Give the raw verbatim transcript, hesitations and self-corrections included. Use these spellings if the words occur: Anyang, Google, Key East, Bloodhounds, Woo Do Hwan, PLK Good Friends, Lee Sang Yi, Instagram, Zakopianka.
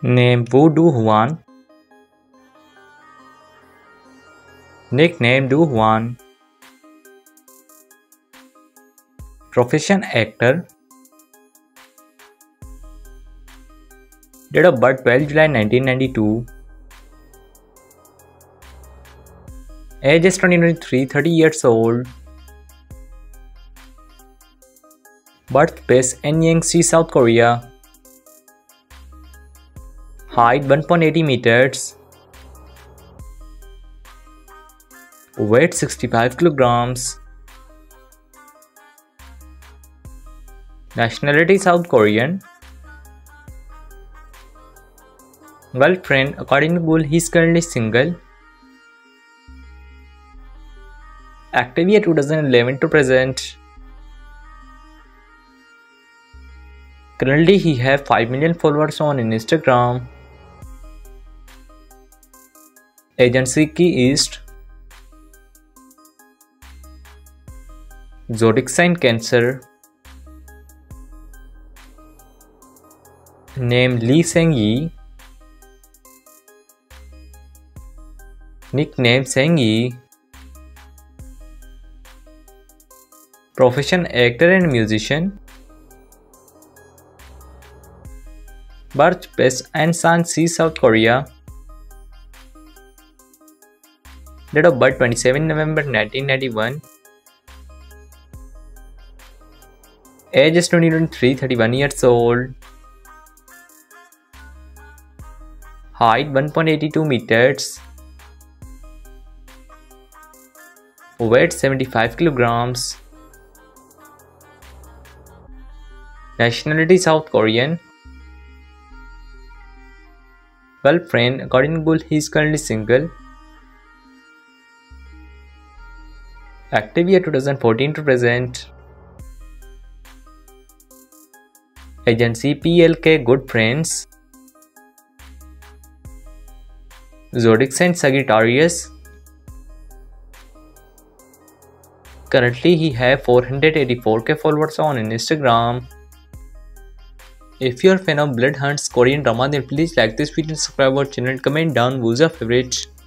Name Woo Do Hwan. Nickname Do Hwan. Profession actor. Date of birth twelfth July nineteen ninety-two. Age is twenty-three, thirty years old. Birthplace Anyang, South Korea. Height one point eight meters. Weight sixty-five kilograms. Nationality South Korean. Girlfriend, according to Google, he is currently single. Active year two thousand eleven to present. Currently, he has five million followers on Instagram. Agency Key East. Zodiac sign Cancer. Name Lee Sang Yi. Nickname Sang Yi. Profession actor and musician. Birthplace Anyang, South Korea. Date of birth twenty-seventh November nineteen ninety-one. Age is twenty-three, thirty-one years old. Height one point eight two meters. Weight seventy-five kilograms. Nationality South Korean. Girlfriend, according to Google, he is currently single. Active year twenty fourteen to present. Agency P L K Good Friends. Zodiac sign Sagittarius. Currently, he has four hundred eighty-four K followers on Instagram. If you are a fan of Bloodhounds Korean drama, then please like this video and subscribe our channel and comment down who's your favorite.